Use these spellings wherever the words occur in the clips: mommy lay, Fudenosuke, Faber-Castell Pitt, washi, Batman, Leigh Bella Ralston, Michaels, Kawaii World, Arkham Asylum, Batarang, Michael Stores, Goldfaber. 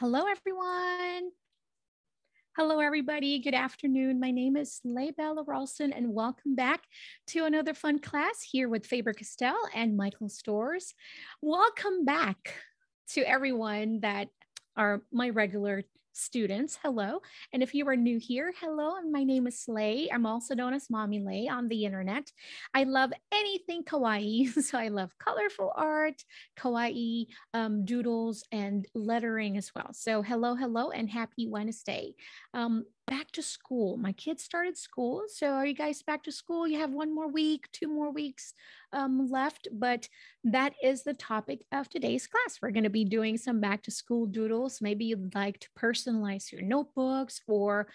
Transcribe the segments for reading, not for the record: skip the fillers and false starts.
Hello, everyone. Hello, everybody. Good afternoon. My name is Leigh Bella Ralston, and welcome back to another fun class here with Faber-Castell and Michael Stores. Welcome back to everyone that are my regular students. Hello. And if you are new here, hello. And my name is Leigh. I'm also known as Mommy Lay on the internet. I love anything kawaii. So I love colorful art, kawaii doodles, and lettering as well. So hello, hello, and happy Wednesday. Back to school. My kids started school. So are you guys back to school? You have one more week, 2 more weeks left, but that is the topic of today's class. We're going to be doing some back to school doodles. Maybe you'd like to personalize your notebooks, or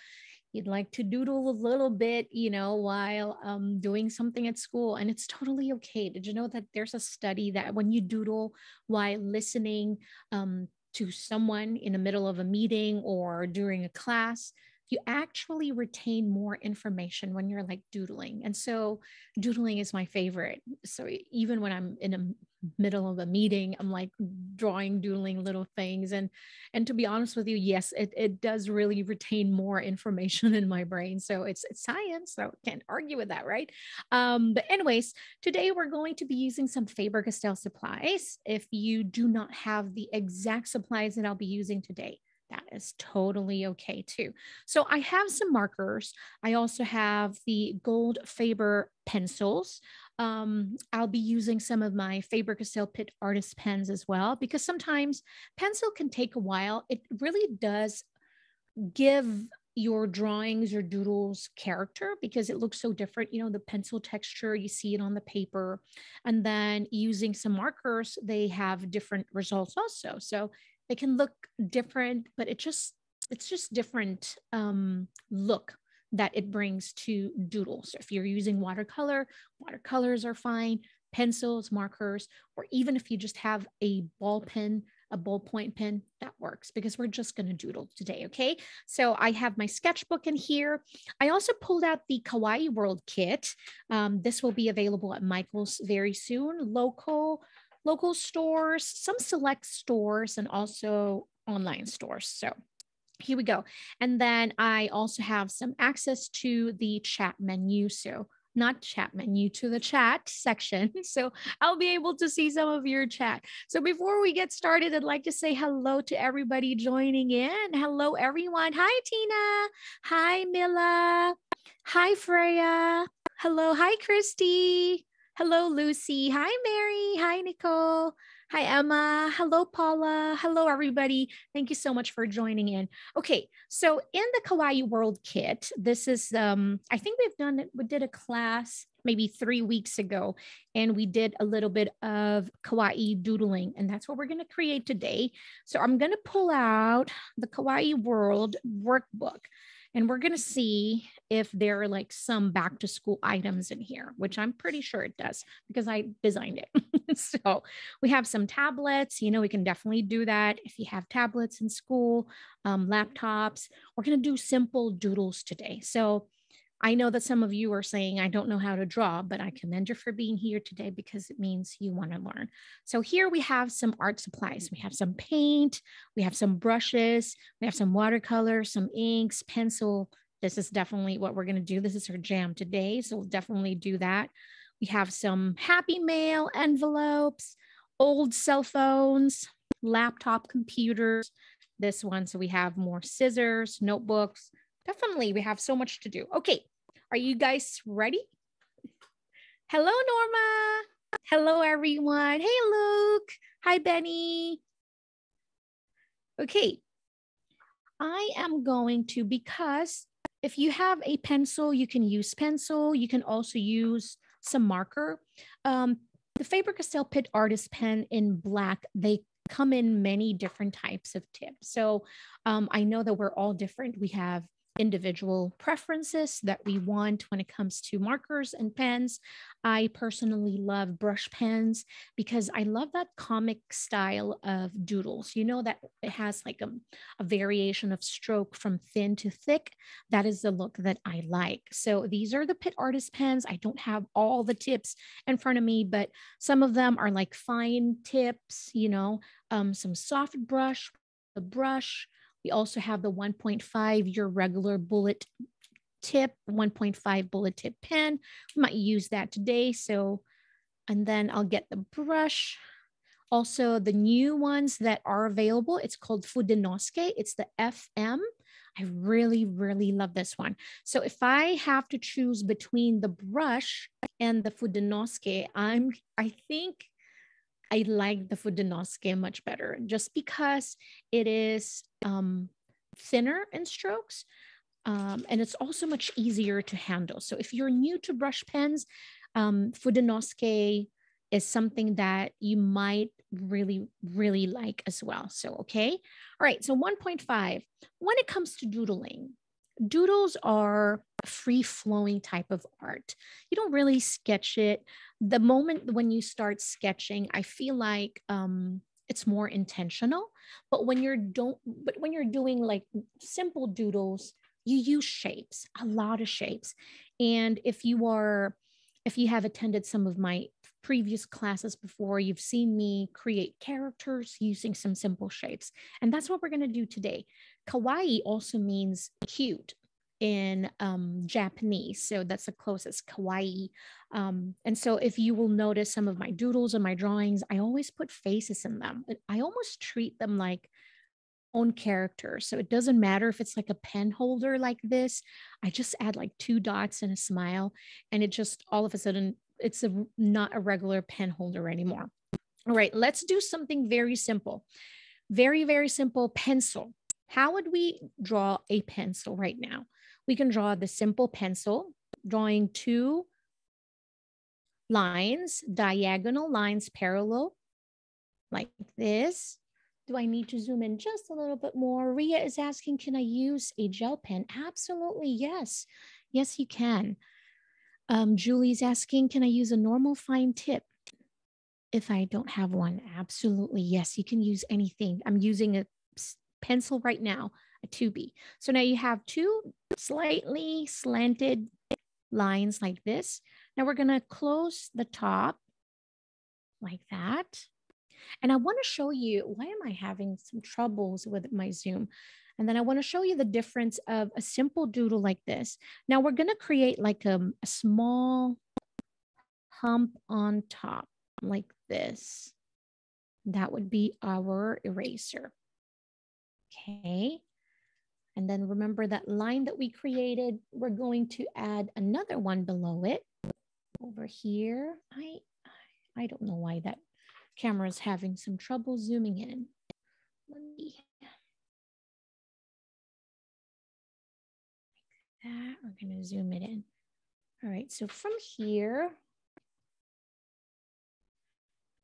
you'd like to doodle a little bit, you know, while doing something at school. And it's totally okay. Did you know that there's a study that when you doodle while listening to someone in the middle of a meeting or during a class, you actually retain more information when you're like doodling. And so doodling is my favorite. So even when I'm in the middle of a meeting, I'm like drawing, doodling little things. And to be honest with you, yes, it does really retain more information in my brain. So it's science. So can't argue with that, right? But anyways, today we're going to be using some Faber-Castell supplies. If you do not have the exact supplies that I'll be using today, that is totally okay too. So I have some markers. I also have the Goldfaber pencils. I'll be using some of my Faber-Castell Pitt artist pens as well, because sometimes pencil can take a while. It really does give your drawings, your doodles character, because it looks so different. You know, the pencil texture, you see it on the paper. And then using some markers, they have different results also. So it can look different, but it's just different look that it brings to doodles. So if you're using watercolor, watercolors are fine, pencils, markers, or even if you just have a ball pen, a ballpoint pen, that works, because we're just going to doodle today, okay? So I have my sketchbook in here. I also pulled out the Kawaii World kit. This will be available at Michael's very soon, local stores, some select stores, and also online stores. So here we go. And then I also have some access to the chat menu. So not chat menu, to the chat section. So I'll be able to see some of your chat. So before we get started, I'd like to say hello to everybody joining in. Hello, everyone. Hi, Tina. Hi, Mila. Hi, Freya. Hello. Hi, Christy. Hello, Lucy. Hi, Mary. Hi, Nicole. Hi, Emma. Hello, Paula. Hello, everybody. Thank you so much for joining in. Okay, so in the Kawaii World kit, this is, I think we did a class maybe 3 weeks ago, and we did a little bit of kawaii doodling, and that's what we're going to create today. So I'm going to pull out the Kawaii World workbook, and we're going to see if there are like some back to school items in here, which I'm pretty sure it does because I designed it. So we have some tablets, you know, we can definitely do that. If you have tablets in school, laptops, we're going to do simple doodles today. So I know that some of you are saying, I don't know how to draw, but I commend you for being here today because it means you want to learn. So here we have some art supplies. We have some paint, we have some brushes, we have some watercolor, some inks, pencil. This is definitely what we're going to do. This is her jam today. So we'll definitely do that. We have some Happy Mail envelopes, old cell phones, laptop computers, this one. So we have more scissors, notebooks. Definitely, we have so much to do. Okay. Are you guys ready? Hello, Norma. Hello, everyone. Hey, Luke. Hi, Benny. Okay. I am going to, because if you have a pencil, you can use pencil. You can also use some marker. The Faber-Castell Pitt Artist Pen in black, they come in many different types of tips. So I know that we're all different. We have individual preferences that we want when it comes to markers and pens. I personally love brush pens because I love that comic style of doodles. You know that it has like a variation of stroke from thin to thick. That is the look that I like. So these are the Pitt Artist pens. I don't have all the tips in front of me, but some of them are like fine tips, you know, some soft brush the brush. We also have the 1.5, your regular bullet tip, 1.5 bullet tip pen. We might use that today. So, and then I'll get the brush. Also, the new ones that are available, it's called Fudenosuke. It's the FM. I really, really love this one. So if I have to choose between the brush and the Fudenosuke, I think I like the Fudenosuke much better just because it is thinner in strokes and it's also much easier to handle. So if you're new to brush pens, Fudenosuke is something that you might really, really like as well. So, okay. All right. So 1.5, when it comes to doodling, doodles are a free-flowing type of art. You don't really sketch it. The moment when you start sketching, I feel like it's more intentional, but when you're doing like simple doodles, you use shapes, a lot of shapes. And if you have attended some of my previous classes before, you've seen me create characters using some simple shapes. And that's what we're going to do today. Kawaii also means cute in Japanese. So that's the closest, kawaii. And so if you will notice some of my doodles and my drawings, I always put faces in them. I almost treat them like own character. So it doesn't matter if it's like a pen holder like this, I just add like two dots and a smile. And it just all of a sudden, it's not a regular pen holder anymore. All right, let's do something very simple. Very, very simple pencil. How would we draw a pencil right now? We can draw the simple pencil, drawing two lines, diagonal lines parallel, like this. Do I need to zoom in just a little bit more? Ria is asking, can I use a gel pen? Absolutely, yes. Yes, you can. Julie's asking, can I use a normal fine tip if I don't have one? Absolutely, yes, you can use anything. I'm using a pencil right now, a 2B. So now you have two slightly slanted lines like this. Now we're gonna close the top like that. And I wanna show you, why am I having some troubles with my Zoom? And then I want to show you the difference of a simple doodle like this. Now we're going to create like a small hump on top like this. That would be our eraser. Okay. And then remember that line that we created, we're going to add another one below it over here. I don't know why that camera is having some trouble zooming in. Let me... that. We're going to zoom it in. All right, so from here,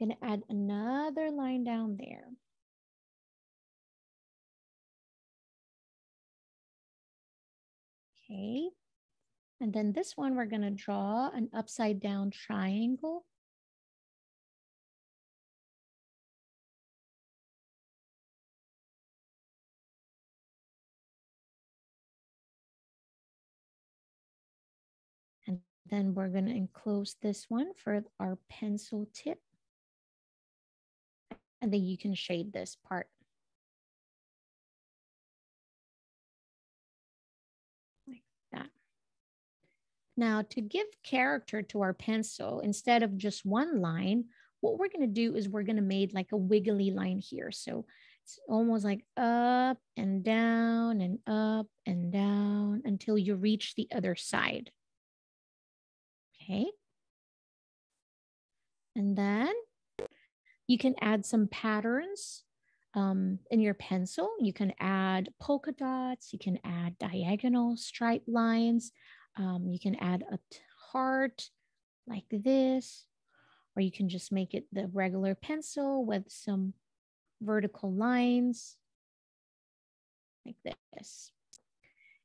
I'm going to add another line down there. Okay, and then this one, we're going to draw an upside down triangle. Then we're going to enclose this one for our pencil tip. And then you can shade this part. Like that. Now to give character to our pencil, instead of just one line, what we're going to do is we're going to make like a wiggly line here. So it's almost like up and down and up and down until you reach the other side. Okay, and then you can add some patterns in your pencil. You can add polka dots, you can add diagonal stripe lines, you can add a heart like this, or you can just make it the regular pencil with some vertical lines like this.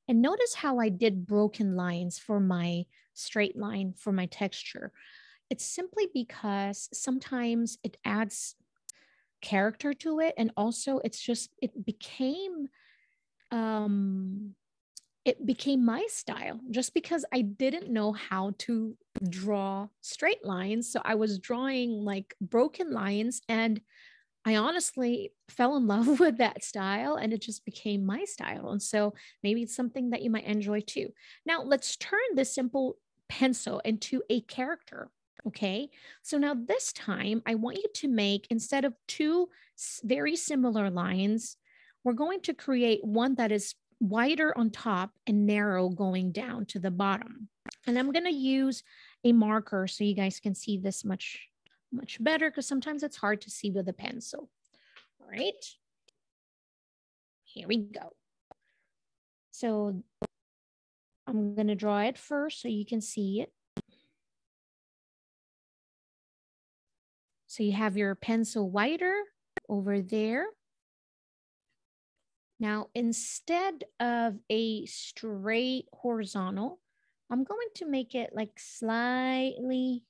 And notice how I did broken lines for my straight line for my texture. It's simply because sometimes it adds character to it. And also it's just, it became my style just because I didn't know how to draw straight lines. So I was drawing like broken lines and I honestly fell in love with that style and it just became my style. And so maybe it's something that you might enjoy too. Now let's turn this simple pencil into a character. Okay. So now this time I want you to make, instead of two very similar lines, we're going to create one that is wider on top and narrow going down to the bottom. And I'm going to use a marker so you guys can see this much better, because sometimes it's hard to see with a pencil. All right, here we go. So I'm going to draw it first so you can see it. So you have your pencil wider over there. Now, instead of a straight horizontal, I'm going to make it like slightly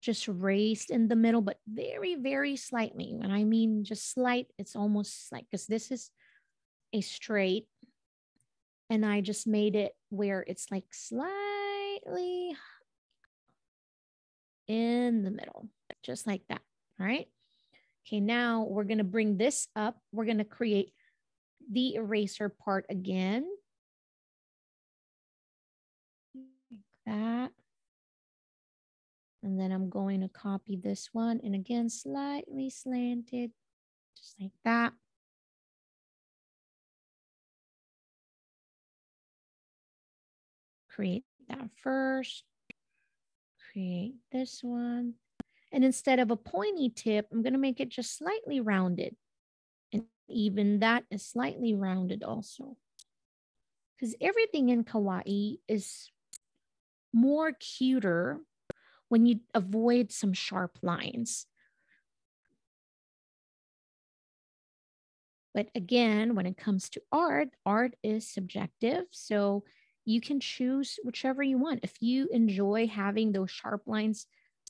just raised in the middle, but very, very slightly. When I mean just slight, it's almost like, because this is a straight and I just made it where it's like slightly in the middle, just like that. All right. Okay. Now we're going to bring this up. We're going to create the eraser part again. Like that. And then I'm going to copy this one. And again, slightly slanted, just like that. Create that first. Create this one. And instead of a pointy tip, I'm going to make it just slightly rounded. And even that is slightly rounded also. Because everything in kawaii is more cuter when you avoid some sharp lines. But again, when it comes to art, art is subjective. So you can choose whichever you want. If you enjoy having those sharp lines,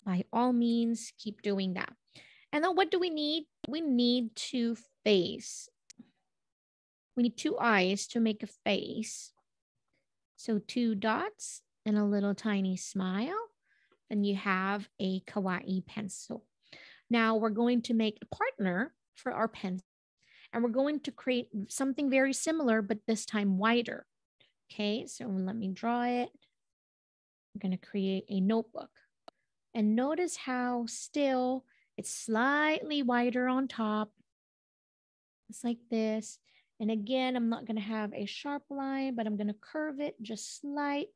by all means, keep doing that. And then what do we need? We need to face. We need two eyes to make a face. So two dots and a little tiny smile. And you have a kawaii pencil. Now we're going to make a partner for our pencil. And we're going to create something very similar, but this time wider. Okay, so let me draw it. I'm going to create a notebook. And notice how still it's slightly wider on top. It's like this. And again, I'm not going to have a sharp line, but I'm going to curve it just slight.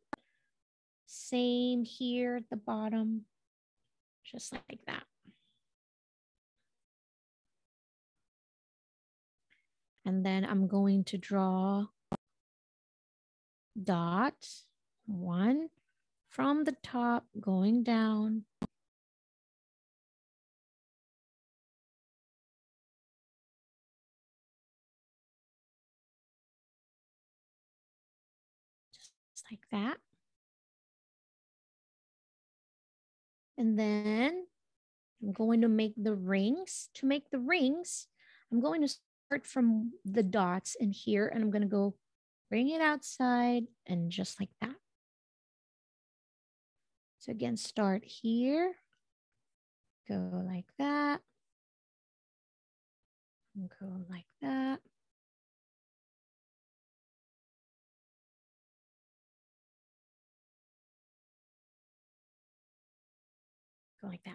Same here at the bottom, just like that. And then I'm going to draw dot one from the top going down. Just like that. And then I'm going to make the rings. To make the rings, I'm going to start from the dots in here and I'm going to go bring it outside and just like that. So again, start here, go like that, and go like that. Go like that.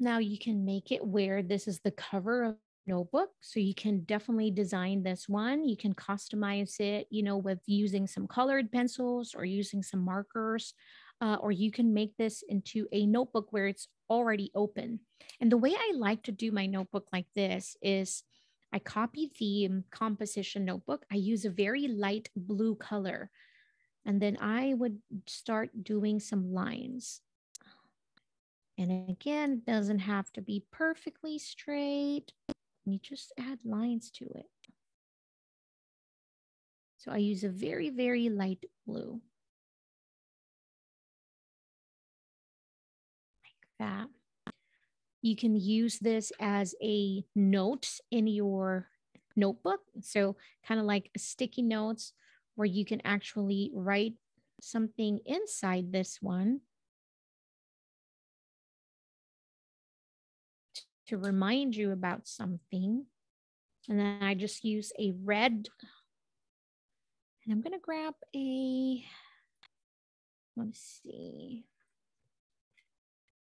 Now you can make it where this is the cover of the notebook. So you can definitely design this one. You can customize it, you know, with using some colored pencils or using some markers, or you can make this into a notebook where it's already open. And the way I like to do my notebook like this is I copy the composition notebook. I use a very light blue color, and then I would start doing some lines. And again, it doesn't have to be perfectly straight. You just add lines to it. So I use a very, very light blue. Like that. You can use this as a note in your notebook. So kind of like sticky notes where you can actually write something inside this one. to remind you about something. And then I just use a red, and I'm going to grab a, let's see,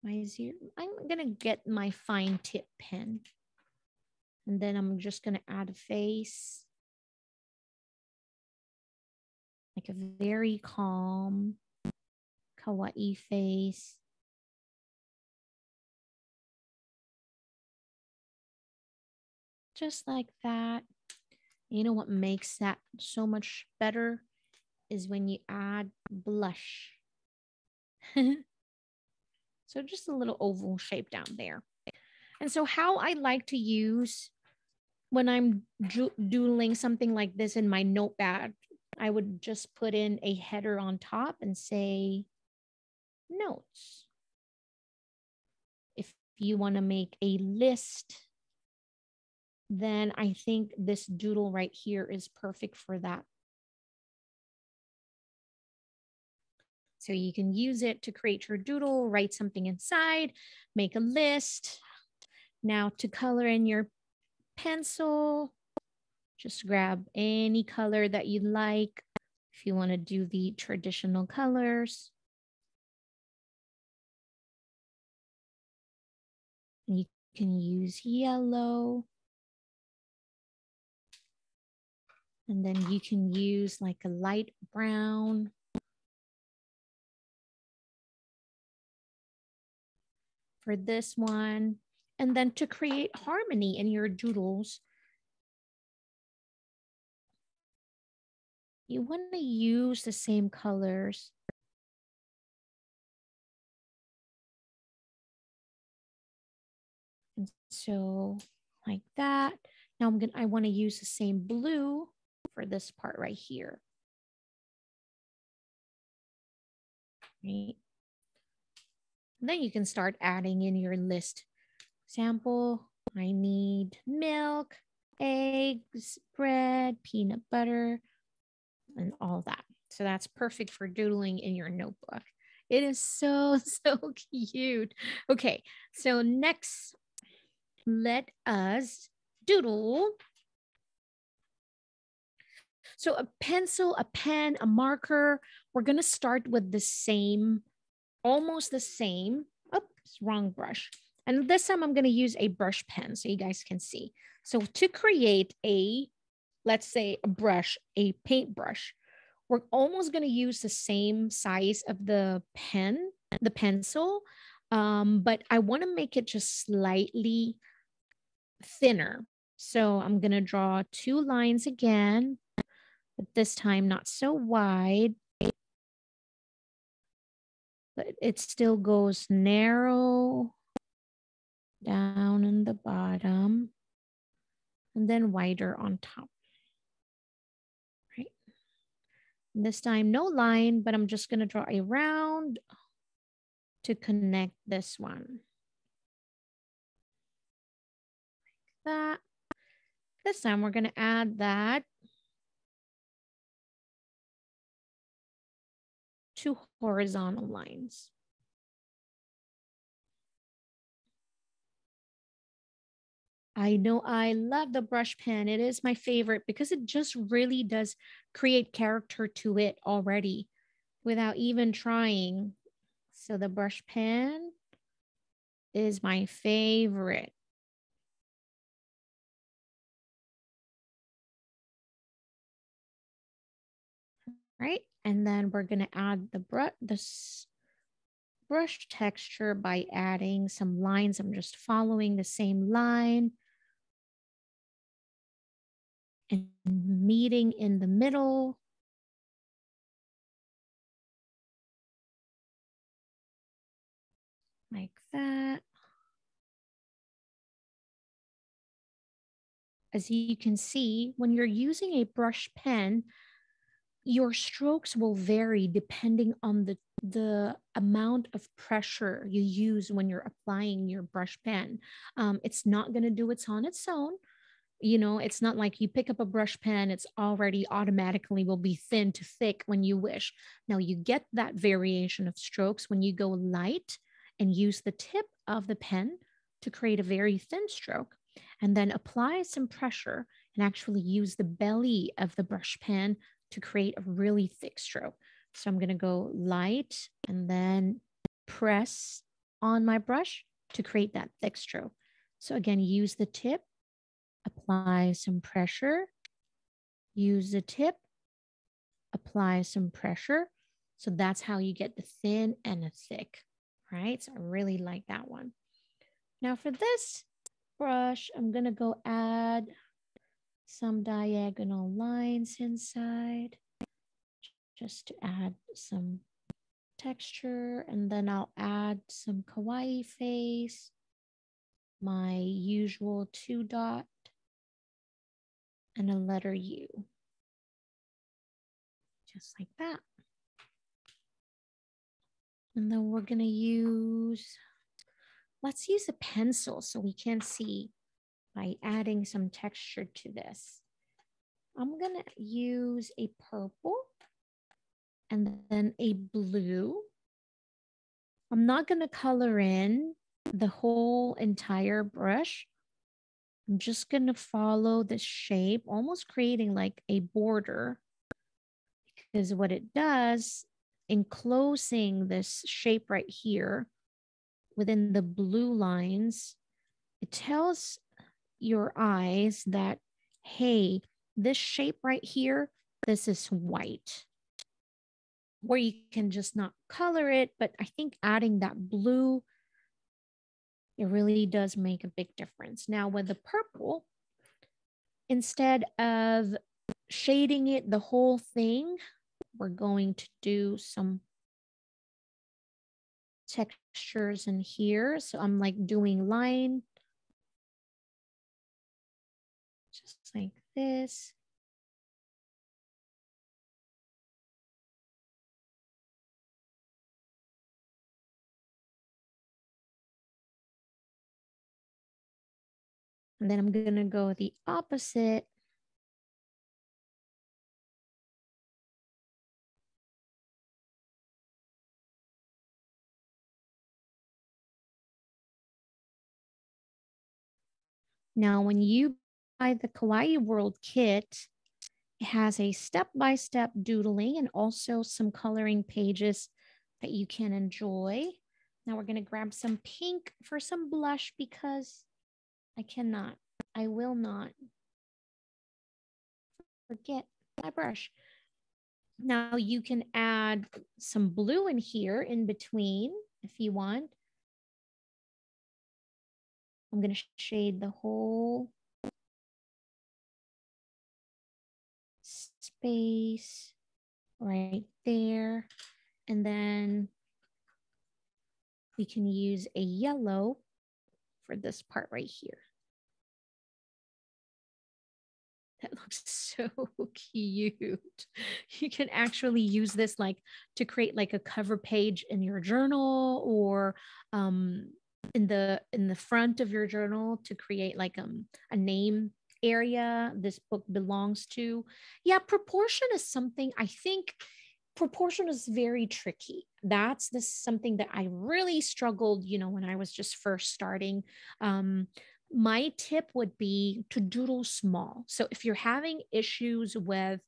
my zero. I'm going to get my fine tip pen. And then I'm just going to add a face. Like a very calm, kawaii face. Just like that. You know what makes that so much better is when you add blush. So just a little oval shape down there. And so how I like to use when I'm doodling something like this in my notepad, I would just put in a header on top and say notes. If you want to make a list, then I think this doodle right here is perfect for that. So you can use it to create your doodle, write something inside, make a list. Now to color in your pencil, just grab any color that you'd like. If you want to do the traditional colors. You can use yellow. And then you can use like a light brown. For this one. And then to create harmony in your doodles, you want to use the same colors. And so like that. Now I want to use the same blue for this part right here. Right. And then you can start adding in your list. Example, I need milk, eggs, bread, peanut butter, and all that. So that's perfect for doodling in your notebook. It is so, so cute. Okay, so next, let us doodle. So a pencil, a pen, a marker, we're going to start with the same, almost the same. Oops, wrong brush. And this time I'm going to use a brush pen so you guys can see. So to create a, let's say a brush, a paintbrush, we're almost going to use the same size of the pen, the pencil, but I want to make it just slightly thinner. So I'm going to draw two lines again, but this time not so wide. But it still goes narrow down in the bottom and then wider on top. Right. This time, no line, but I'm just going to draw a round to connect this one. Like that. This time, we're going to add that two horizontal lines. I know I love the brush pen. It is my favorite because it just really does create character to it already without even trying. So the brush pen is my favorite. Right? And then we're going to add the brush texture by adding some lines. I'm just following the same line and meeting in the middle. Like that. As you can see, when you're using a brush pen, your strokes will vary depending on the amount of pressure you use when you're applying your brush pen. It's not going to do it on its own. You know, it's not like you pick up a brush pen, it's already automatically will be thin to thick when you wish. Now you get that variation of strokes when you go light and use the tip of the pen to create a very thin stroke, and then apply some pressure and actually use the belly of the brush pen to create a really thick stroke. So I'm gonna go light and then press on my brush to create that thick stroke. So again, use the tip, apply some pressure, use the tip, apply some pressure. So that's how you get the thin and the thick, right? So I really like that one. Now for this brush, I'm gonna go add some diagonal lines inside just to add some texture. And then I'll add some kawaii face, my usual 2 dot and a letter U. Just like that. And then we're gonna use, let's use a pencil so we can see by adding some texture to this. I'm gonna use a purple and then a blue. I'm not gonna color in the whole entire brush. I'm just gonna follow the shape, almost creating like a border, because what it does, enclosing this shape right here within the blue lines, it tells your eyes that, hey, this shape right here, this is white. Or you can just not color it, but I think adding that blue, it really does make a big difference. Now with the purple, instead of shading it the whole thing, we're going to do some textures in here. So I'm like doing line, just like this. And then I'm gonna go the opposite. Now, when you buy the Kawaii World kit, it has a step-by-step doodling and also some coloring pages that you can enjoy. Now we're gonna grab some pink for some blush because I will not forget my brush. Now you can add some blue in here in between if you want. I'm going to shade the whole space right there. And then we can use a yellow for this part right here. That looks so cute. You can actually use this like to create like a cover page in your journal, or in the front of your journal to create like a name area this book belongs to. Yeah, proportion is something, I think proportion is very tricky. That's something that I really struggled, you know, when I was just first starting. My tip would be to doodle small. So if you're having issues with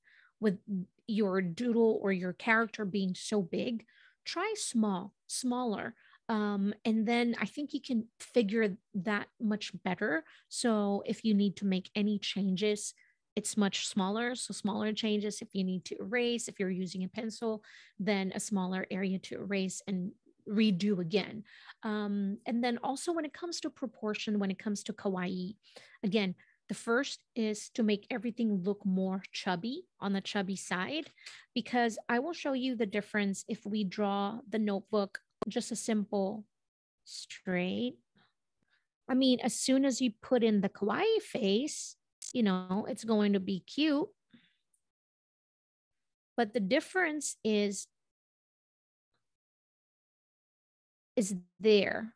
your doodle or your character being so big, try smaller. And then I think you can figure that much better. So if you need to make any changes, it's much smaller. So smaller changes, if you need to erase, if you're using a pencil, then a smaller area to erase and redo again. And then also when it comes to proportion, when it comes to kawaii, again, the first is to make everything look more chubby, on the chubby side, because I will show you the difference if we draw the notebook just a simple straight. I mean, as soon as you put in the kawaii face, you know, it's going to be cute. But the difference is there.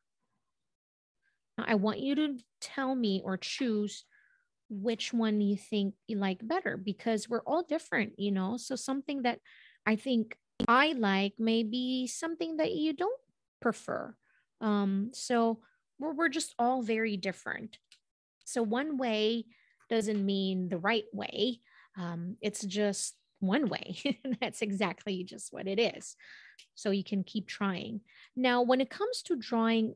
Now, I want you to tell me or choose which one you think you like better, because we're all different, you know. So something that I think I like maybe something that you don't prefer. So where we're just all very different. So one way doesn't mean the right way. It's just one way. That's exactly just what it is. So you can keep trying. Now, when it comes to drawing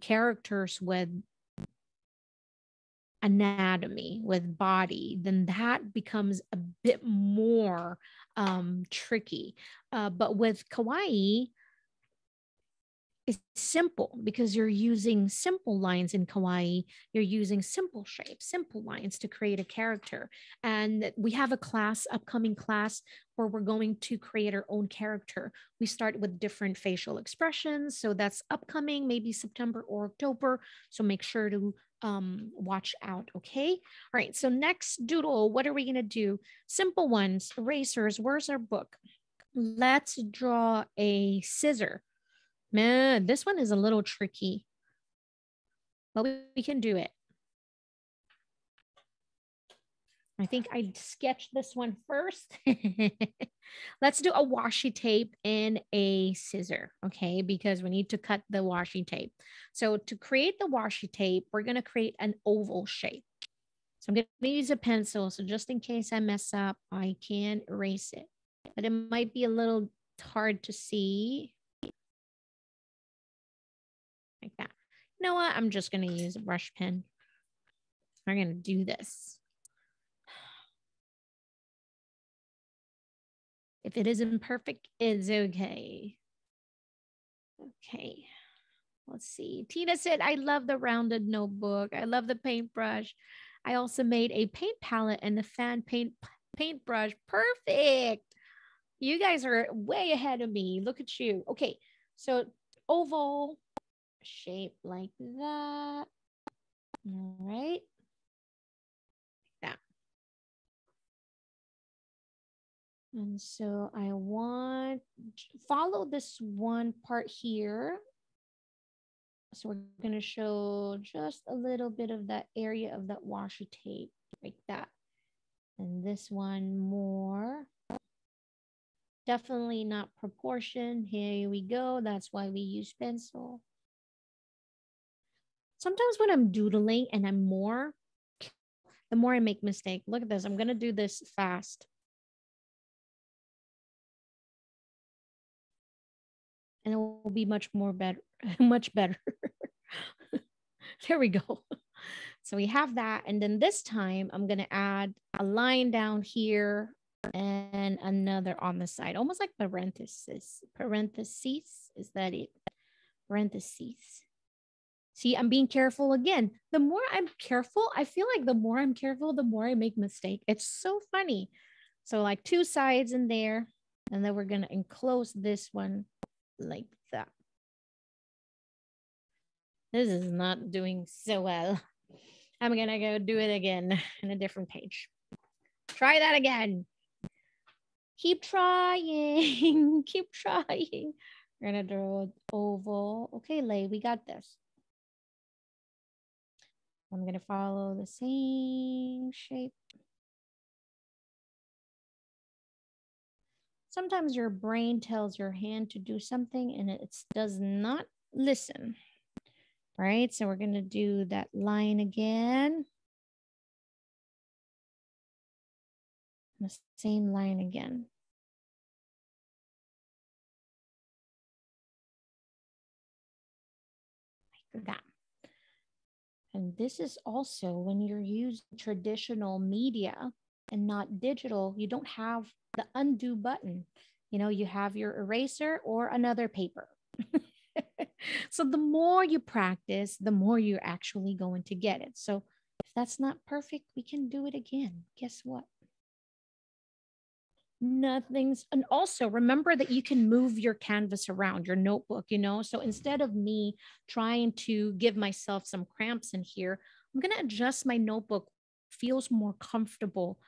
characters with anatomy, with body, then that becomes a bit more tricky. But with kawaii, it's simple because you're using simple lines in kawaii. You're using simple shapes, simple lines to create a character. And we have a class, upcoming class, where we're going to create our own character. We start with different facial expressions. So that's upcoming, maybe September or October. So make sure to watch out, okay? All right, so next doodle, what are we gonna do? Simple ones, erasers, where's our book? Let's draw a scissor. Man, this one is a little tricky, but we can do it. I think I sketched this one first. Let's do a washi tape and a scissor, okay? Because we need to cut the washi tape. So to create the washi tape, we're gonna create an oval shape. So I'm gonna use a pencil. So just in case I mess up, I can erase it, but it might be a little hard to see. Like that. You know what? I'm just going to use a brush pen. We're going to do this. If it isn't perfect, it's okay. Okay. Let's see. Tina said, I love the rounded notebook. I love the paintbrush. I also made a paint palette and a fan paintbrush. Perfect. You guys are way ahead of me. Look at you. Okay. So oval shape like that. All right. Like that. And so I want to follow this one part here. So we're going to show just a little bit of that area of that washi tape like that. And this one more. Definitely not proportion. Here we go. That's why we use pencil. Sometimes when I'm doodling and I'm the more I make mistake. Look at this. I'm going to do this fast. And it will be much better. There we go. So we have that. And then this time I'm going to add a line down here and another on the side, almost like parentheses. Parentheses. Is that it? Parentheses. See, I'm being careful again. The more I'm careful, I feel like the more I'm careful, the more I make mistake. It's so funny. So like two sides in there, and then we're gonna enclose this one like that. This is not doing so well. I'm gonna go do it again in a different page. Try that again. Keep trying, keep trying. We're gonna draw an oval. Okay, Leigh, we got this. I'm going to follow the same shape. Sometimes your brain tells your hand to do something and it does not listen. All right, so we're going to do that line again. The same line again. Like that. And this is also when you're using traditional media and not digital, you don't have the undo button. You know, you have your eraser or another paper. So the more you practice, the more you're actually going to get it. So if that's not perfect, we can do it again. Guess what? Nothing's, and also remember that you can move your canvas around your notebook, you know, so instead of me trying to give myself some cramps in here, I'm going to adjust my notebook, feels more comfortable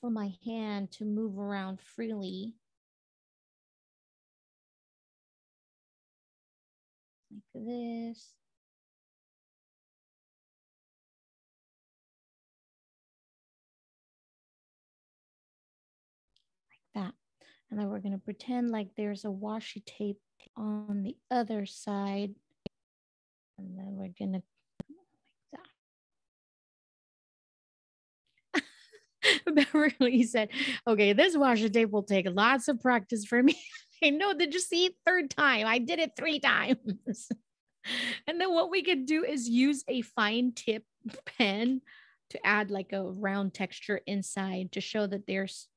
for my hand to move around freely. Like this. And then we're going to pretend like there's a washi tape on the other side. And then we're going to like that. Beverly said, okay, this washi tape will take lots of practice for me. I know, did you see it? Third time? I did it 3 times. And then what we could do is use a fine tip pen to add like a round texture inside to show that there's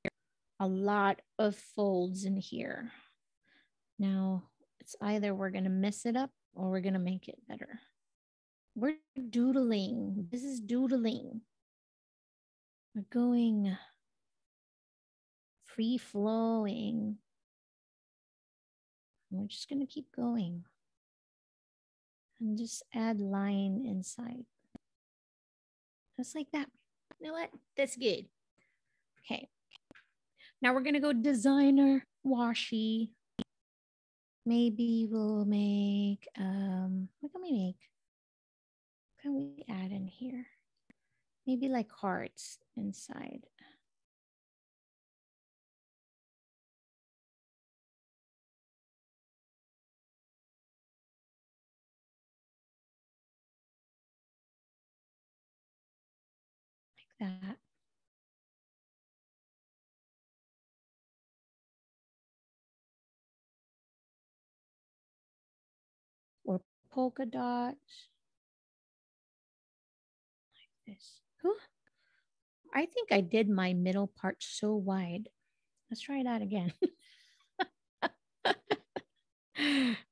a lot of folds in here. Now it's either we're gonna mess it up or we're gonna make it better. We're doodling, this is doodling. We're going free flowing. We're just gonna keep going and just add line inside. Just like that. You know what? That's good. Okay. Now we're going to go designer washi. Maybe we'll make, what can we make? What can we add in here? Maybe like hearts inside. That. Or polka dots. Like this. Ooh. I think I did my middle part so wide. Let's try that again.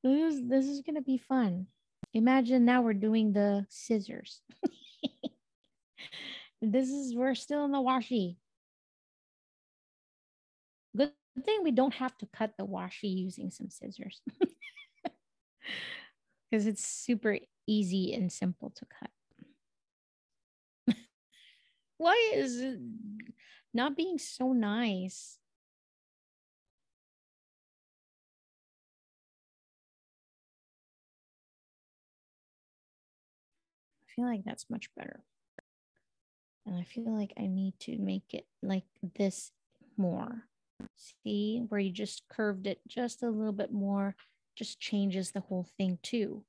This is going to be fun. Imagine now we're doing the scissors. This is, we're still in the washi. Good thing we don't have to cut the washi using some scissors. Because it's super easy and simple to cut. Why is it not being so nice? I feel like that's much better. And I feel like I need to make it like this more. See, where you just curved it just a little bit more, just changes the whole thing too.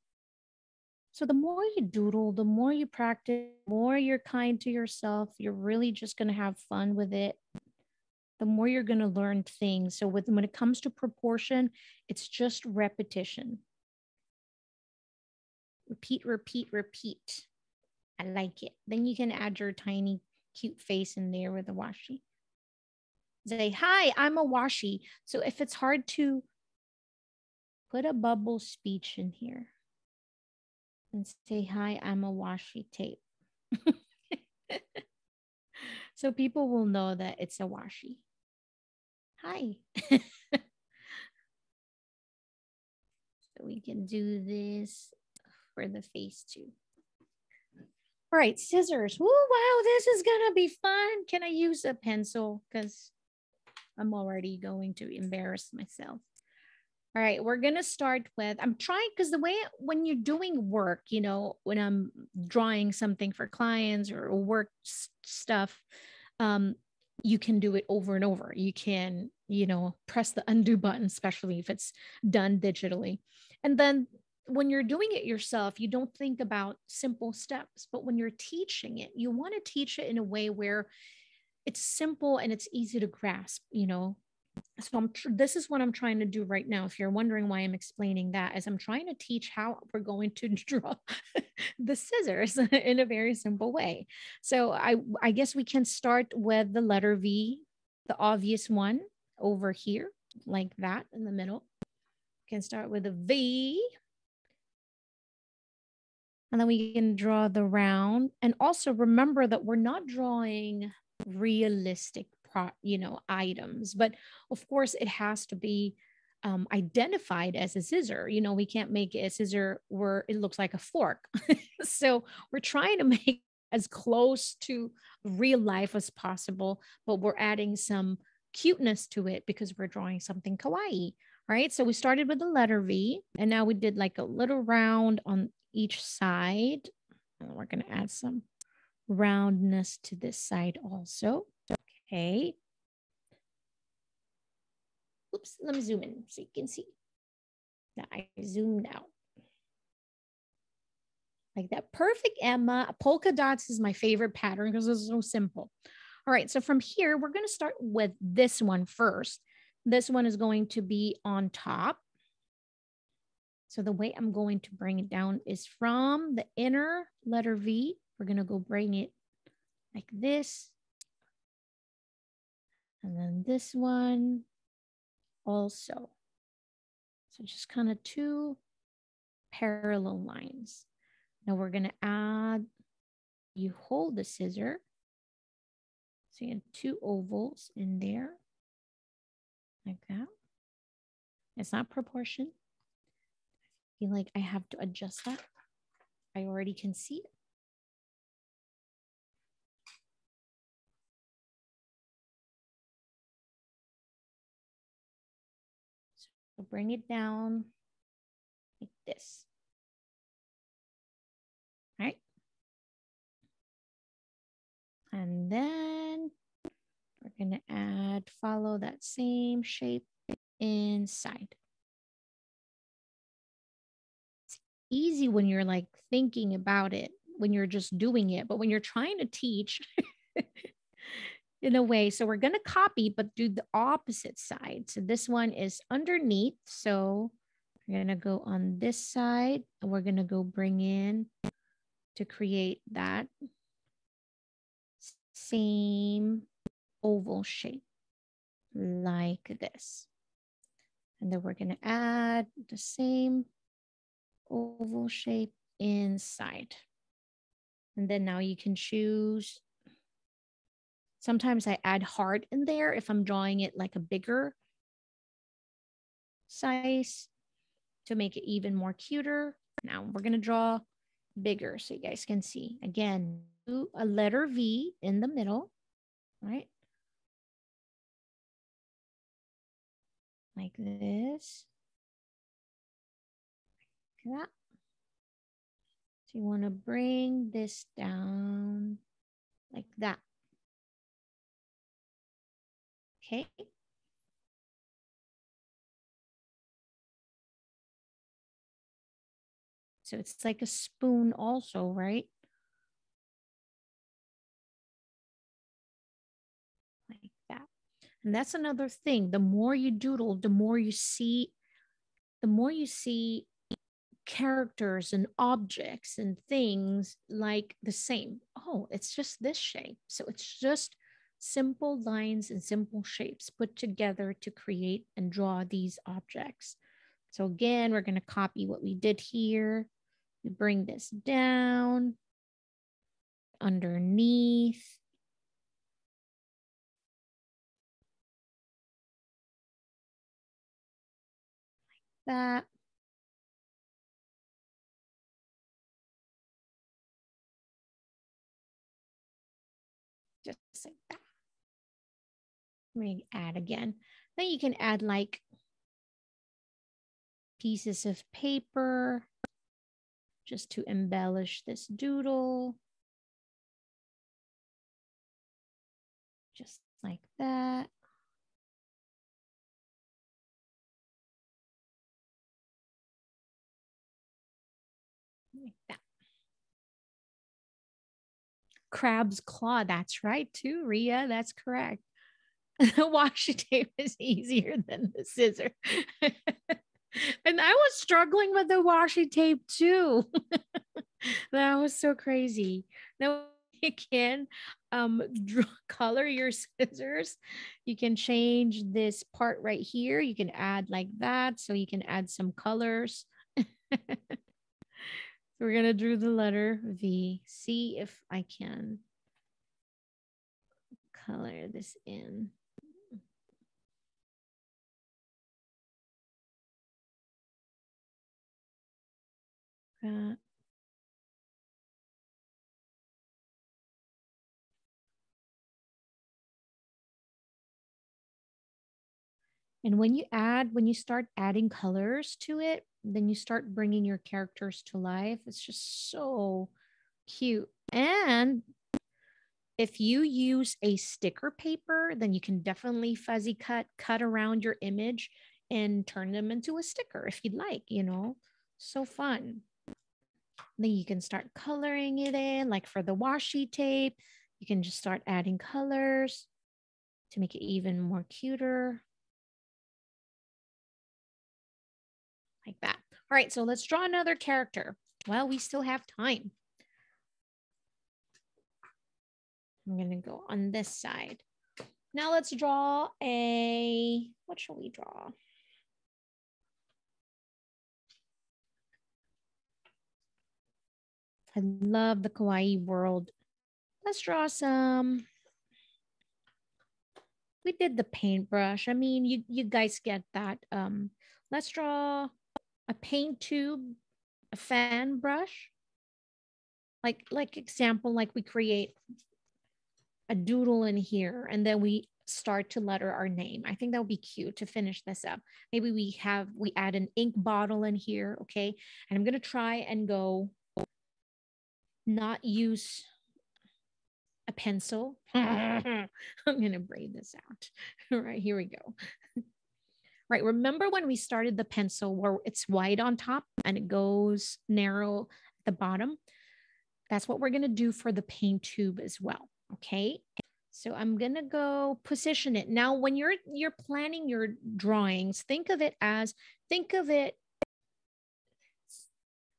So the more you doodle, the more you practice, the more you're kind to yourself, you're really just gonna have fun with it. The more you're gonna learn things. So when it comes to proportion, it's just repetition. Repeat, repeat, repeat. I like it. Then you can add your tiny cute face in there with a washi. Say, hi, I'm a washi. So if it's hard to put a bubble speech in here and say, hi, I'm a washi tape. So people will know that it's a washi. Hi. So we can do this for the face too. All right, scissors. Woo, wow, this is gonna be fun. Can I use a pencil? Because I'm already going to embarrass myself. All right, we're gonna start with, I'm trying, because the way, when you're doing work, you know, when I'm drawing something for clients or work stuff, you can do it over and over. You can, you know, press the undo button, especially if it's done digitally. And then when you're doing it yourself, you don't think about simple steps, but when you're teaching it, you want to teach it in a way where it's simple and it's easy to grasp, you know? So this is what I'm trying to do right now. If you're wondering why I'm explaining that, is I'm trying to teach how we're going to draw the scissors in a very simple way. So I guess we can start with the letter V, the obvious one over here, like that in the middle. We can start with a V. And then we can draw the round. And also remember that we're not drawing realistic, you know, items. But of course, it has to be identified as a scissor. You know, we can't make a scissor where it looks like a fork. So we're trying to make as close to real life as possible, but we're adding some cuteness to it because we're drawing something kawaii. All right, so we started with the letter V, and now we did like a little round on each side. And we're going to add some roundness to this side also. Okay. Oops, let me zoom in so you can see. Now I zoomed out. Like that. Perfect, Emma. Polka dots is my favorite pattern because it's so simple. All right, so from here, we're going to start with this one first. This one is going to be on top. So the way I'm going to bring it down is from the inner letter V. We're going to go bring it like this. And then this one also. So just kind of two parallel lines. Now we're going to add, you hold the scissor. So you have two ovals in there. Like that. It's not proportion. I feel like I have to adjust that. I already can see it. So bring it down like this. All right. And then we're going to add, follow that same shape inside. Easy when you're like thinking about it, when you're just doing it, but when you're trying to teach in a way, so we're going to copy, but do the opposite side. So this one is underneath. So we're going to go on this side and we're going to go bring in to create that same oval shape like this. And then we're going to add the same oval shape inside. And then now you can choose. Sometimes I add heart in there if I'm drawing it like a bigger size to make it even more cuter. Now we're going to draw bigger so you guys can see. Again, do a letter V in the middle, right? Like this. That. So you want to bring this down like that. Okay. So it's like a spoon also, right? Like that. And that's another thing. The more you doodle, the more you see characters and objects and things like the same. Oh, it's just this shape. So it's just simple lines and simple shapes put together to create and draw these objects. So again, we're going to copy what we did here. We bring this down underneath. Like that. Like that. Let me add again. Then you can add like pieces of paper just to embellish this doodle. Just like that. Like that. Crab's claw, that's right too, Ria, that's correct. The washi tape is easier than the scissor. And I was struggling with the washi tape too. That was so crazy. Now you can color your scissors. You can change this part right here. You can add like that, so you can add some colors. We're going to draw the letter V, see if I can color this in. And when you start adding colors to it, then you start bringing your characters to life. It's just so cute. And If you use a sticker paper, then you can definitely fuzzy cut around your image and turn them into a sticker if you'd like, you know, so fun. Then you can start coloring it in, like for the washi tape, you can just start adding colors to make it even more cuter. Like that. All right, so let's draw another character. Well, we still have time. I'm gonna go on this side. Now let's draw a, what shall we draw? I love the Kawaii World. Let's draw some. We did the paintbrush. I mean, you guys get that. Let's draw a paint tube, a fan brush. Like example, like we create a doodle in here and then we start to letter our name. I think that would be cute to finish this up. Maybe we add an ink bottle in here, okay? And I'm gonna try and go not use a pencil. I'm gonna braid this out. All right, here we go. Right, remember when we started the pencil where it's wide on top and it goes narrow at the bottom? That's what we're gonna do for the paint tube as well. Okay, so I'm gonna go position it. Now, when you're planning your drawings, think of it,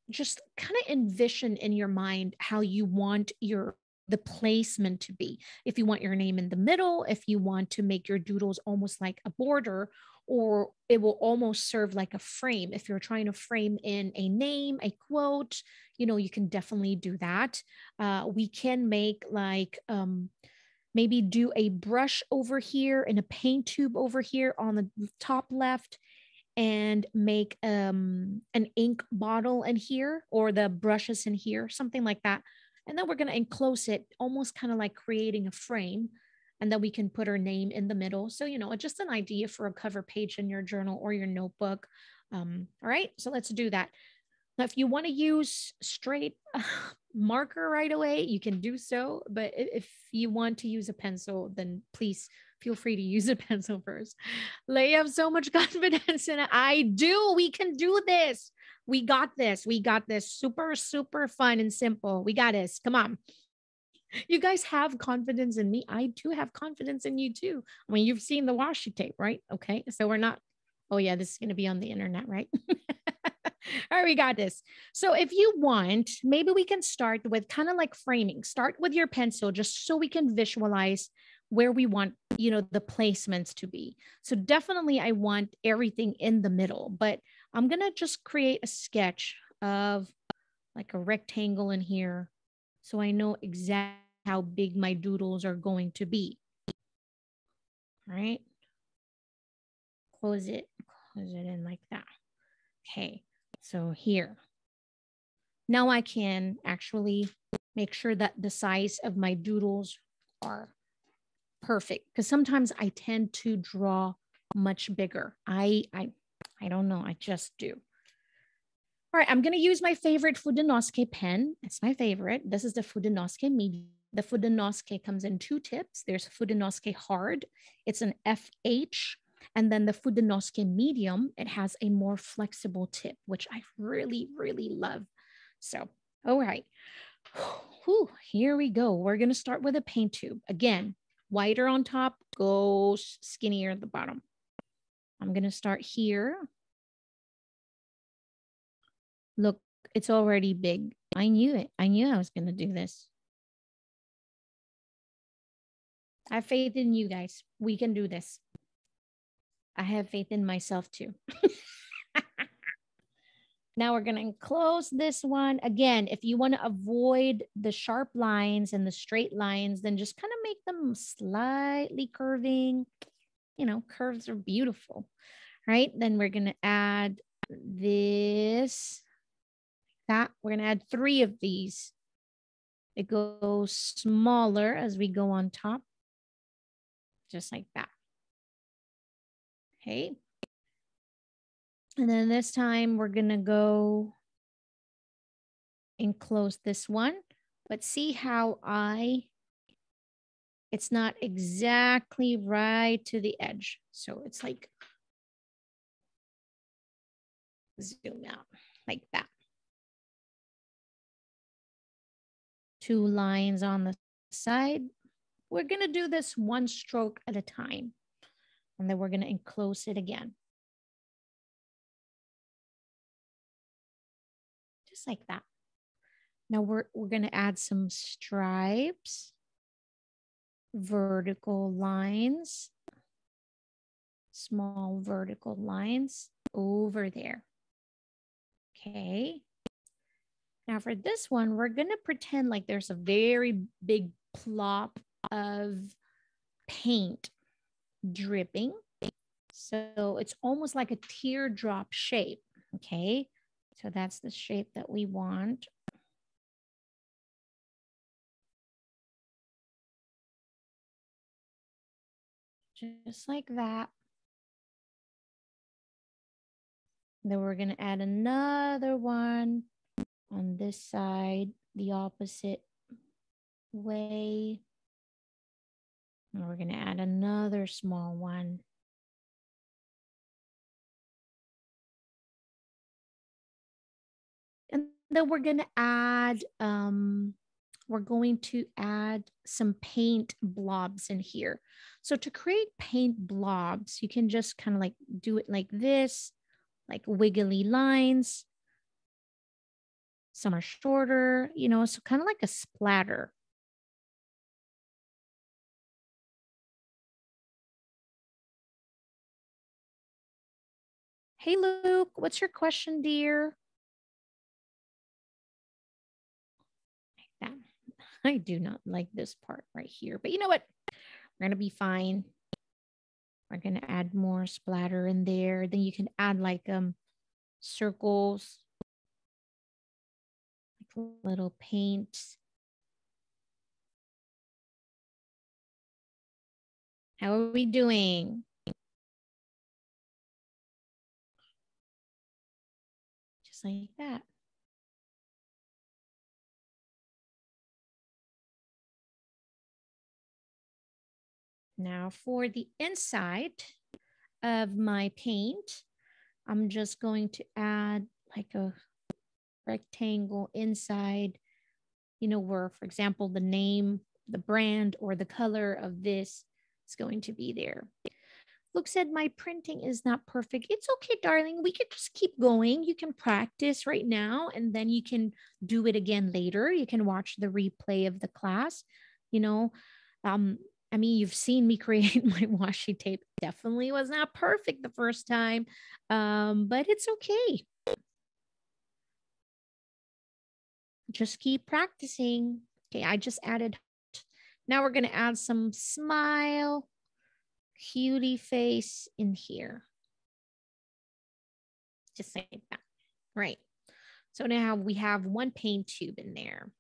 just kind of envision in your mind how you want the placement to be. If you want your name in the middle, if you want to make your doodles almost like a border, or it will almost serve like a frame. If you're trying to frame in a name, a quote, you know, you can definitely do that. We can make like, maybe do a brush over here and a paint tube over here on the top left and make an ink bottle in here or the brushes in here, something like that. And then we're gonna enclose it almost kind of like creating a frame. And then we can put her name in the middle. So, you know, just an idea for a cover page in your journal or your notebook. All right, so let's do that. Now, if you want to use straight marker right away, you can do so. But if you want to use a pencil, then please feel free to use a pencil first. Leigh, I have so much confidence in it. I do. We can do this. We got this. We got this. Super, super fun and simple. We got this. Come on. You guys have confidence in me. I do have confidence in you too. I mean, you've seen the washi tape, right? Okay, so we're not, oh yeah, this is gonna be on the internet, right? All right, we got this. So if you want, maybe we can start with kind of like framing. Start with your pencil just so we can visualize where we want, you know, the placements to be. So definitely I want everything in the middle, but I'm gonna just create a sketch of like a rectangle in here. So I know exactly how big my doodles are going to be. All right. Close it in like that. Okay. So here. Now I can actually make sure that the size of my doodles are perfect because sometimes I tend to draw much bigger. I don't know. I just do. All right, I'm going to use my favorite Fudenosuke pen. It's my favorite. This is the Fudenosuke medium. The Fudenosuke comes in two tips. There's Fudenosuke hard. It's an FH. And then the Fudenosuke medium, it has a more flexible tip, which I really, really love. So, all right. Whew, here we go. We're going to start with a paint tube. Again, wider on top, goes skinnier at the bottom. I'm going to start here. Look, it's already big. I knew it. I knew I was going to do this. I have faith in you guys. We can do this. I have faith in myself too. Now we're going to enclose this one. Again, if you want to avoid the sharp lines and the straight lines, then just kind of make them slightly curving. You know, curves are beautiful, right? Then we're going to add this. That we're going to add three of these. It goes smaller as we go on top, just like that. Okay. And then this time we're going to go enclose this one, but see how I It's not exactly right to the edge. So it's like, zoom out like that. Two lines on the side. We're gonna do this one stroke at a time. And then we're gonna enclose it again. Just like that. Now we're gonna add some stripes, vertical lines, small vertical lines over there. Okay. Now for this one, we're gonna pretend like there's a very big plop of paint dripping. So it's almost like a teardrop shape, okay? So that's the shape that we want. Just like that. Then we're gonna add another one on this side, the opposite way. And we're gonna add another small one. And then we're gonna add, we're going to add some paint blobs in here. So to create paint blobs, you can just kind of like do it like this, like wiggly lines. Some are shorter, you know, so kind of like a splatter. Hey, Luke, what's your question, dear? Like that. I do not like this part right here, but you know what? We're going to be fine. We're going to add more splatter in there. Then you can add like circles, like little paints. How are we doing? Just like that. Now for the inside of my paint, I'm just going to add like a rectangle inside, you know, where, for example, the name, the brand, or the color of this is going to be there. Luke said, my printing is not perfect. It's okay, darling. We could just keep going. You can practice right now, and then you can do it again later. You can watch the replay of the class, you know. I mean, you've seen me create my washi tape. Definitely was not perfect the first time, but it's okay. Just keep practicing. Okay, I just added. Now we're gonna add some smile, cutie face in here. Just like that, right? So now we have one paint tube in there.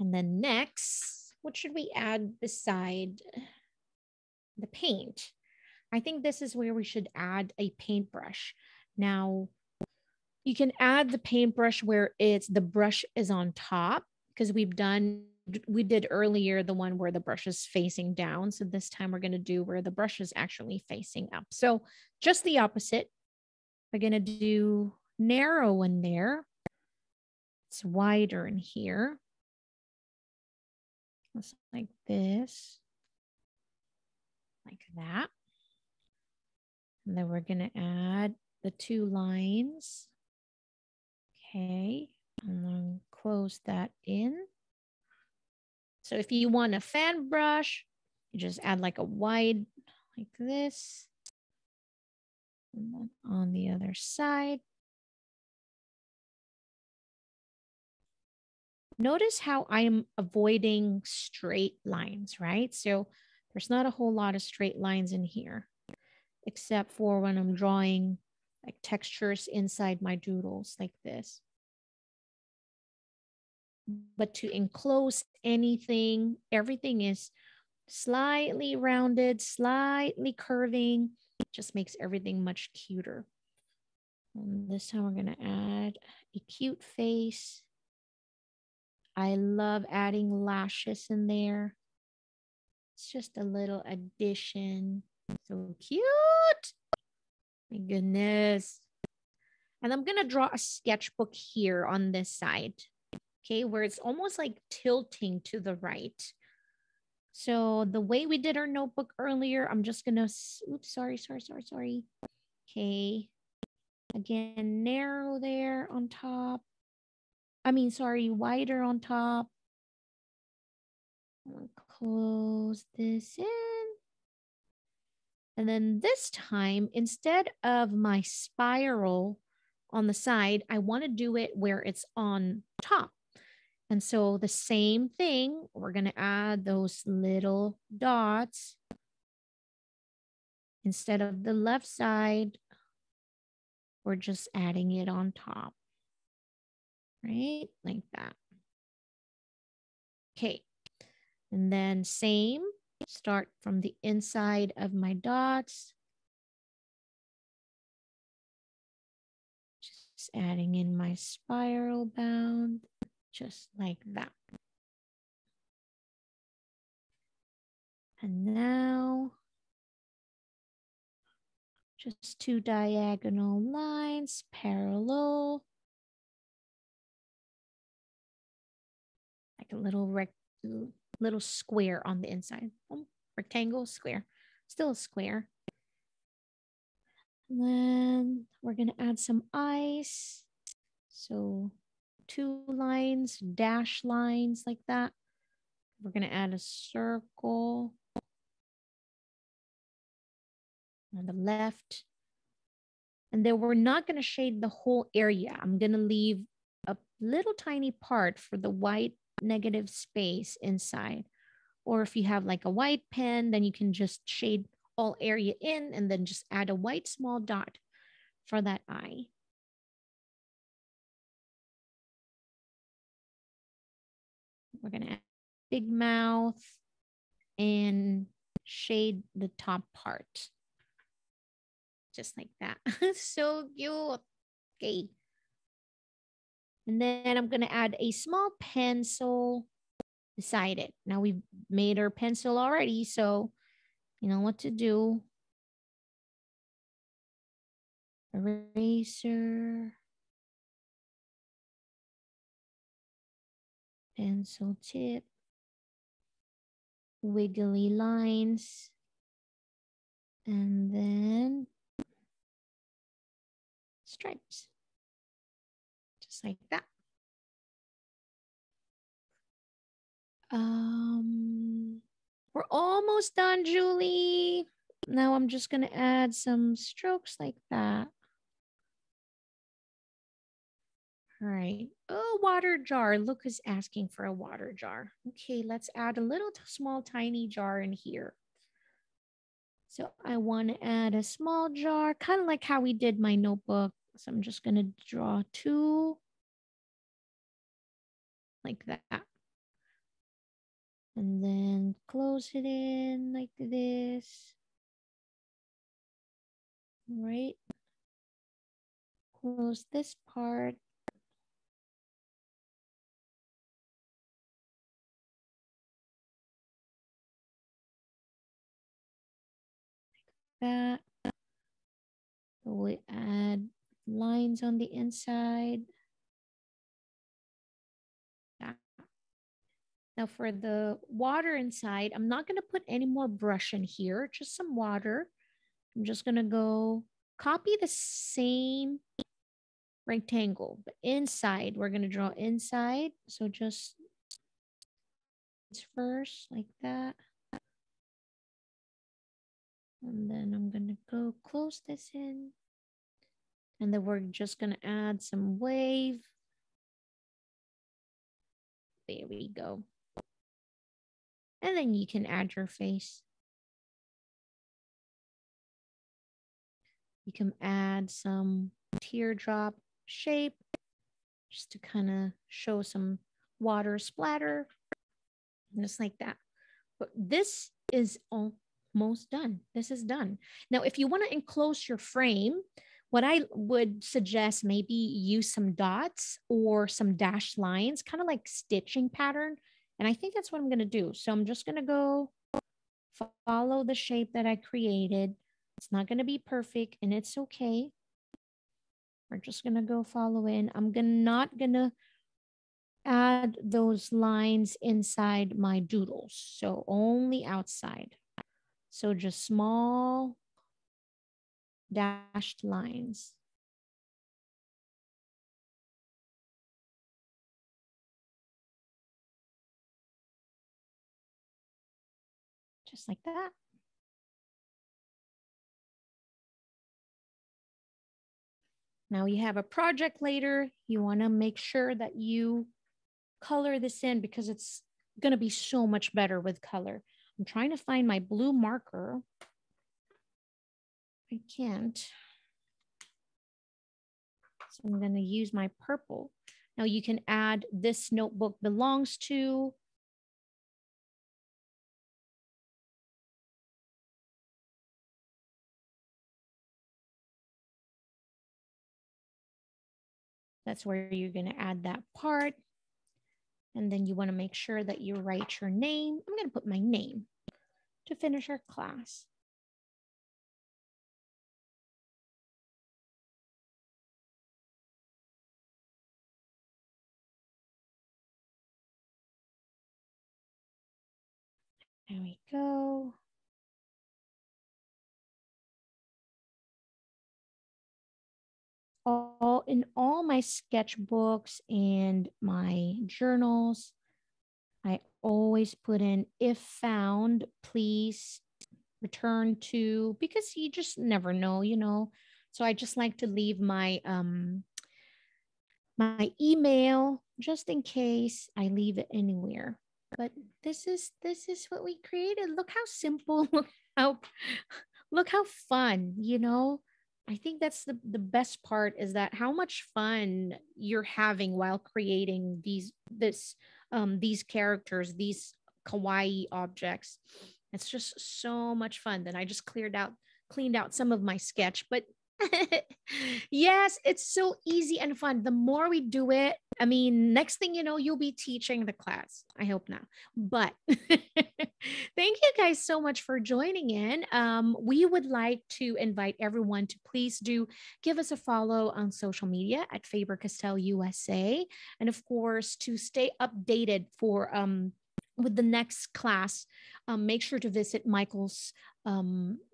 And then next, what should we add beside the paint? I think this is where we should add a paintbrush. Now, you can add the paintbrush where it's the brush is on top, because we did earlier the one where the brush is facing down. So this time we're going to do where the brush is actually facing up. So just the opposite. We're going to do narrow in there. It's wider in here. Just like this, like that. And then we're gonna add the two lines. Okay, and then close that in. So if you want a fan brush, you just add like a wide, like this. And then on the other side. Notice how I am avoiding straight lines, right? So there's not a whole lot of straight lines in here, except for when I'm drawing like textures inside my doodles like this. But to enclose anything, everything is slightly rounded, slightly curving. It just makes everything much cuter. And this time we're going to add a cute face. I love adding lashes in there. It's just a little addition. So cute. My goodness. And I'm going to draw a sketchbook here on this side. Okay, where it's almost like tilting to the right. So the way we did our notebook earlier, I'm just going to, oops, sorry. Okay. Again, narrow there on top. I mean, sorry, wider on top. I'm going to close this in. And then this time, instead of my spiral on the side, I want to do it where it's on top. And so the same thing, we're going to add those little dots. Instead of the left side, we're just adding it on top, right? Like that. Okay. And then same, start from the inside of my dots. Just adding in my spiral bound, just like that. And now, just two diagonal lines, parallel. Like a little rectangle. Little square on the inside. Oh, rectangle, square, still a square. And then we're going to add some eyes. So two lines, dash lines like that. We're going to add a circle on the left. And then we're not going to shade the whole area. I'm going to leave a little tiny part for the white negative space inside, or if you have like a white pen, then you can just shade all area in and then just add a white small dot for that eye. We're going to add big mouth and shade the top part just like that. So cute. Okay. And then I'm going to add a small pencil beside it. Now we've made our pencil already, so you know what to do. Eraser. Pencil tip. Wiggly lines. And then stripes. Like that. We're almost done, Julie. Now I'm just going to add some strokes like that. All right. Oh, water jar. Luke is asking for a water jar. Okay, let's add a little small tiny jar in here. So I want to add a small jar, kind of like how we did my notebook. So I'm just going to draw two. Like that. And then close it in like this. Right. Close this part. Like that. So we add lines on the inside. Now for the water inside, I'm not going to put any more brush in here, just some water. I'm just going to go copy the same rectangle, but inside, we're going to draw inside. So just first like that. And then I'm going to go close this in. And then we're just going to add some wave. There we go. And then you can add your face. You can add some teardrop shape just to kind of show some water splatter, just like that. But this is almost done. This is done. Now, if you want to enclose your frame, what I would suggest, maybe use some dots or some dashed lines, kind of like stitching pattern. And I think that's what I'm going to do. So I'm just going to go Follow the shape that I created. It's not going to be perfect, and it's okay. We're just going to go follow in. I'm not going to add those lines inside my doodles, so only outside. So just small dashed lines. Just like that. Now you have a project later. You want to make sure that you color this in because it's going to be so much better with color. I'm trying to find my blue marker. I can't. So I'm going to use my purple. Now you can add this notebook belongs to. That's where you're going to add that part. And then you want to make sure that you write your name. I'm going to put my name to finish our class. There we go. In all my sketchbooks and my journals, I always put in, if found, please return to, because you just never know, you know. So I just like to leave my, my email just in case I leave it anywhere. But this is what we created. Look how simple, look how fun, you know. I think that's the best part is that how much fun you're having while creating these characters, these kawaii objects. It's just so much fun. Then I just cleaned out some of my sketch, but yes, it's so easy and fun. The more we do it, I mean, next thing you know, you'll be teaching the class. I hope not. But thank you guys so much for joining in. We would like to invite everyone to please do give us a follow on social media at Faber-Castell USA. And of course, to stay updated for with the next class, make sure to visit Michael's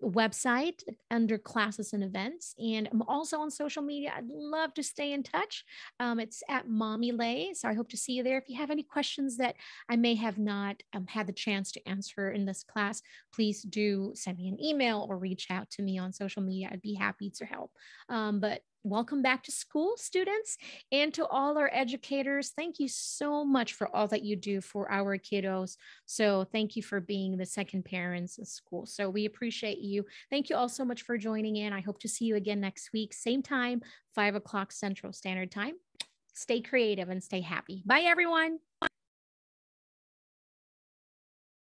website under classes and events. And I'm also on social media. I'd love to stay in touch. It's at Mommy Lay. So I hope to see you there. If you have any questions that I may have not had the chance to answer in this class, please do send me an email or reach out to me on social media. I'd be happy to help. But welcome back to school, students, and to all our educators. Thank you so much for all that you do for our kiddos. So thank you for being the second parents in school. So we appreciate you. Thank you all so much for joining in. I hope to see you again next week. Same time, 5 o'clock Central Standard Time. Stay creative and stay happy. Bye, everyone.